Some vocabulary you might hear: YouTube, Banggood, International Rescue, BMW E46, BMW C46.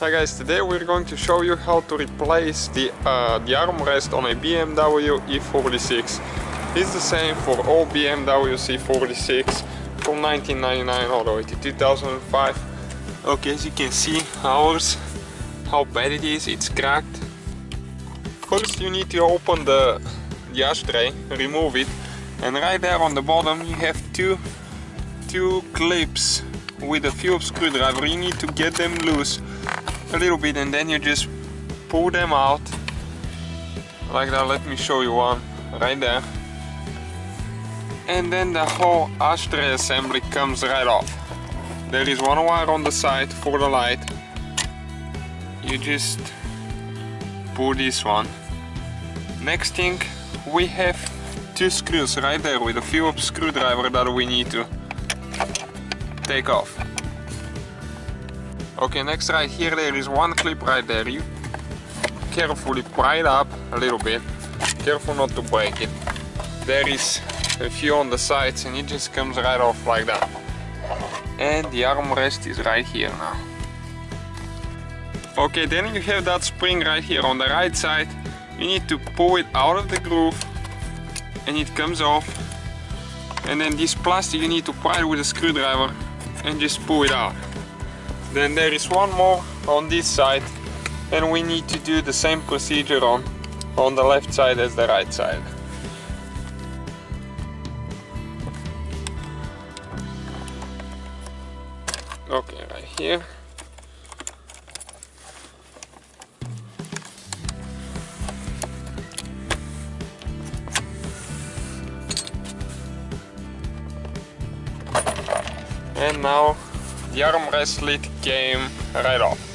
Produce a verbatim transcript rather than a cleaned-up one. Hi guys, today we're going to show you how to replace the, uh, the armrest on a B M W E forty-six. It's the same for all B M W C forty-six from nineteen ninety-nine all the way to two thousand five. Okay, as you can see ours, how bad it is, it's cracked. First you need to open the, the ashtray, remove it, and right there on the bottom you have two, two clips with a Phillips screwdriver. You need to get them loose a little bit and then you just pull them out like that. Let me show you one right there, and then the whole ashtray assembly comes right off. There is one wire on the side for the light. You just pull this one. Next thing, we have two screws right there with a Phillips screwdriver that we need to take off. Okay, next right here there is one clip right there. You carefully pry it up a little bit. Careful not to break it. There is a few on the sides and it just comes right off like that. And the armrest is right here now. Okay, then you have that spring right here on the right side. You need to pull it out of the groove and it comes off. And then this plastic you need to pry it with a screwdriver and just pull it out. Then there is one more on this side, and we need to do the same procedure on, on the left side as the right side. Okay, right here. And now the armrest lid came right off.